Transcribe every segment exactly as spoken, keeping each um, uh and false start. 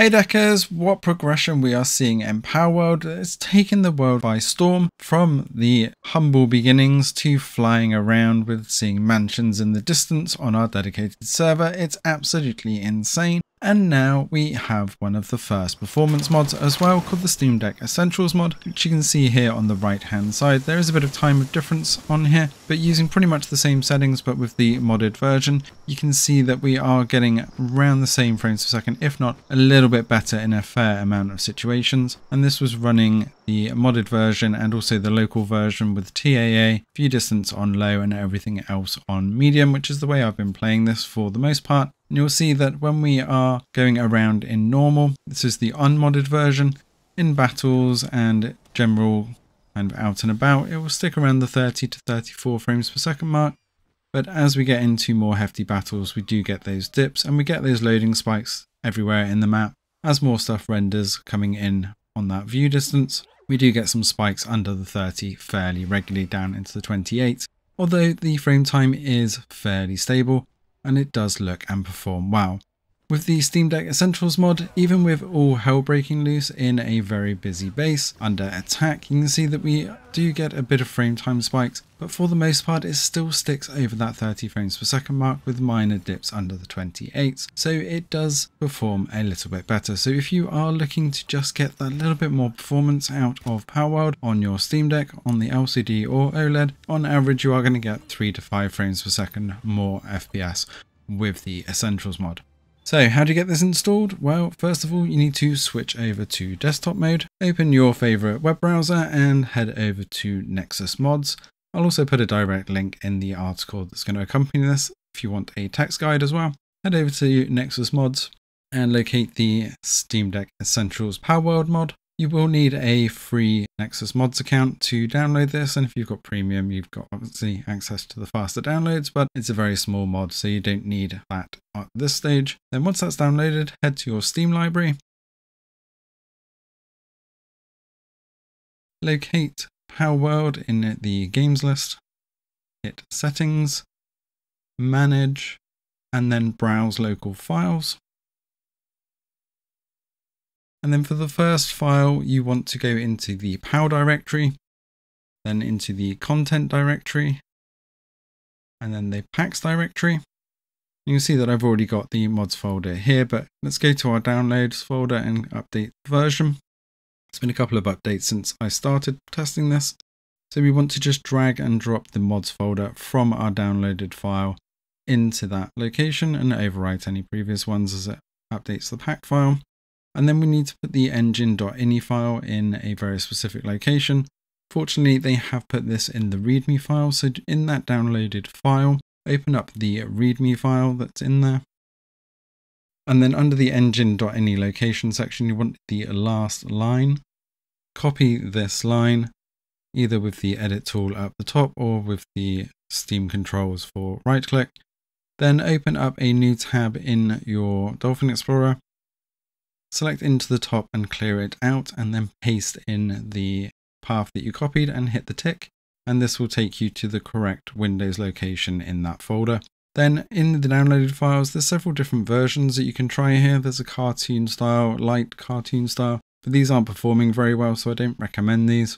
Hey Deckers, what progression we are seeing in Palworld. It's taken the world by storm, from the humble beginnings to flying around with seeing mansions in the distance on our dedicated server. It's absolutely insane. And now we have one of the first performance mods as well, called the Steam Deck Essentials mod, which you can see here on the right hand side. There is a bit of time difference on here, but using pretty much the same settings but with the modded version, you can see that we are getting around the same frames per second, if not a little bit better in a fair amount of situations. And this was running the modded version and also the local version with T A A, view distance on low and everything else on medium, which is the way I've been playing this for the most part. And you'll see that when we are going around in normal, this is the unmodded version, in battles and general kind of out and about, it will stick around the thirty to thirty-four frames per second mark. But as we get into more hefty battles, we do get those dips and we get those loading spikes everywhere in the map. As more stuff renders coming in on that view distance, we do get some spikes under the thirty fairly regularly down into the twenty-eight, although the frame time is fairly stable. And it does look and perform well. With the Steam Deck Essentials mod, even with all hell breaking loose in a very busy base under attack, you can see that we do get a bit of frame time spikes, but for the most part it still sticks over that thirty frames per second mark with minor dips under the twenty-eight, so it does perform a little bit better. So if you are looking to just get that little bit more performance out of Palworld on your Steam Deck, on the L C D or OLED, on average you are going to get three to five frames per second more F P S with the Essentials mod. So how do you get this installed? Well, first of all, you need to switch over to desktop mode, open your favorite web browser and head over to Nexus Mods. I'll also put a direct link in the article that's going to accompany this if you want a text guide as well. Head over to Nexus Mods and locate the Steam Deck Essentials Palworld mod. You will need a free Nexus Mods account to download this, and if you've got premium you've got obviously access to the faster downloads, but it's a very small mod so you don't need that at this stage. Then once that's downloaded, head to your Steam library, locate Palworld in the games list, hit settings, manage, and then browse local files. And then for the first file, you want to go into the Pal directory, then into the content directory, and then the packs directory. You can see that I've already got the mods folder here, but let's go to our downloads folder and update the version. It's been a couple of updates since I started testing this. So we want to just drag and drop the mods folder from our downloaded file into that location and overwrite any previous ones as it updates the pack file. And then we need to put the engine.ini file in a very specific location. Fortunately, they have put this in the readme file. So in that downloaded file, open up the readme file that's in there. And then under the engine.ini location section, you want the last line. Copy this line, either with the edit tool up the top or with the Steam controls for right click. Then open up a new tab in your Dolphin Explorer. Select into the top and clear it out, and then paste in the path that you copied and hit the tick, and this will take you to the correct Windows location in that folder. Then in the downloaded files, there's several different versions that you can try here. There's a cartoon style, light cartoon style, but these aren't performing very well, so I don't recommend these.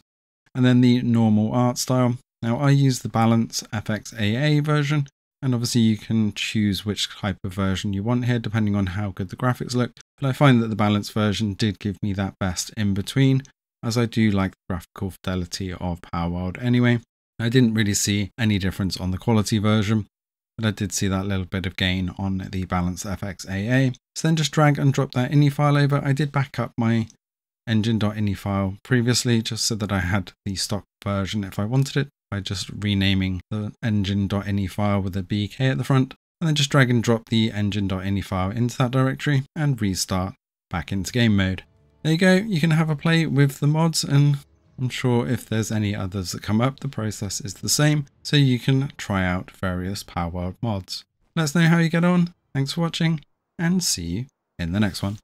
And then the normal art style. Now I use the balance F X A A version, and obviously you can choose which type of version you want here, depending on how good the graphics look. But I find that the balanced version did give me that best in between, as I do like the graphical fidelity of Palworld anyway. I didn't really see any difference on the quality version, but I did see that little bit of gain on the balanced F X A A. So then just drag and drop that .ini file over. I did back up my engine.ini file previously, just so that I had the stock version if I wanted it, by just renaming the engine.ini file with a B K at the front. And then just drag and drop the engine.ini file into that directory and restart back into game mode. There you go, you can have a play with the mods, and I'm sure if there's any others that come up, the process is the same, so you can try out various Palworld mods. Let us know how you get on, thanks for watching, and see you in the next one.